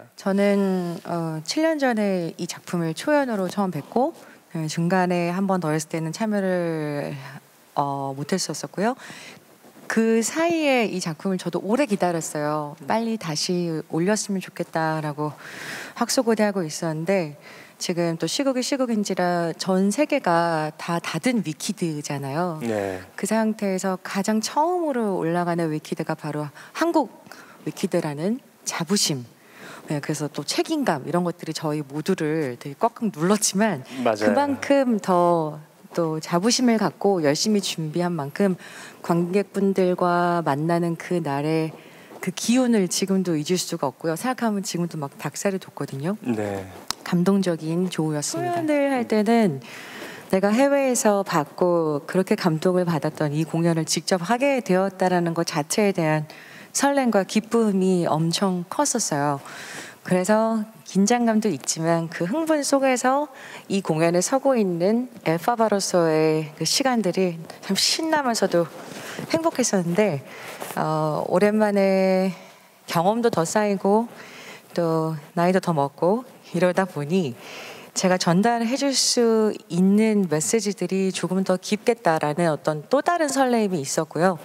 있습니다. 저는 7년 전에 이 작품을 초연으로 처음 뵙고 중간에 한 번 더 했을 때는 참여를 못했었고요. 그 사이에 이 작품을 저도 오래 기다렸어요. 빨리 다시 올렸으면 좋겠다라고 학수고대하고 있었는데 지금 또 시국이 시국인지라 전 세계가 다 닫은 위키드잖아요. 네. 그 상태에서 가장 처음으로 올라가는 위키드가 바로 한국 위키드라는 자부심, 그래서 또 책임감 이런 것들이 저희 모두를 되게 꽉꽉 눌렀지만 맞아요. 그만큼 더 또 자부심을 갖고 열심히 준비한 만큼 관객분들과 만나는 그 날의 그 기운을 지금도 잊을 수가 없고요. 생각하면 지금도 막 닭살이 돋거든요. 네. 감동적인 조우였습니다. 공연을 할 때는 내가 해외에서 받고 그렇게 감동을 받았던 이 공연을 직접 하게 되었다라는 것 자체에 대한 설렘과 기쁨이 엄청 컸었어요. 그래서 긴장감도 있지만 그 흥분 속에서 이 공연에 서고 있는 엘파바로서의 그 시간들이 참 신나면서도 행복했었는데 오랜만에 경험도 더 쌓이고 또 나이도 더 먹고 이러다 보니 제가 전달해 줄 수 있는 메시지들이 조금 더 깊겠다라는 어떤 또 다른 설렘이 있었고요.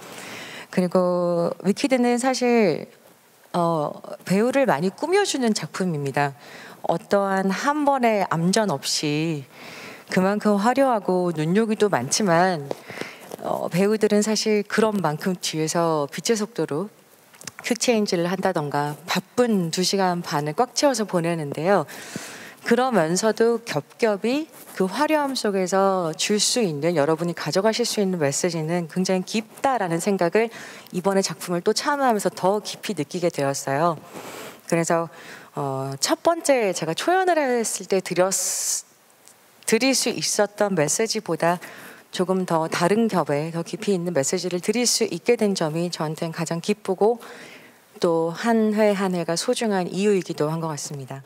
그리고 위키드는 사실 배우를 많이 꾸며주는 작품입니다. 어떠한 한 번의 암전 없이 그만큼 화려하고 눈요기도 많지만 배우들은 사실 그런 만큼 뒤에서 빛의 속도로 퀵체인지를 한다던가 바쁜 2시간 반을 꽉 채워서 보내는데요. 그러면서도 겹겹이 그 화려함 속에서 줄 수 있는, 여러분이 가져가실 수 있는 메시지는 굉장히 깊다라는 생각을 이번에 작품을 또 참여하면서 더 깊이 느끼게 되었어요. 그래서 첫 번째 제가 초연을 했을 때 드릴 수 있었던 메시지보다 조금 더 다른 겹에 더 깊이 있는 메시지를 드릴 수 있게 된 점이 저한테는 가장 기쁘고 또 한 회 한 회가 소중한 이유이기도 한 것 같습니다.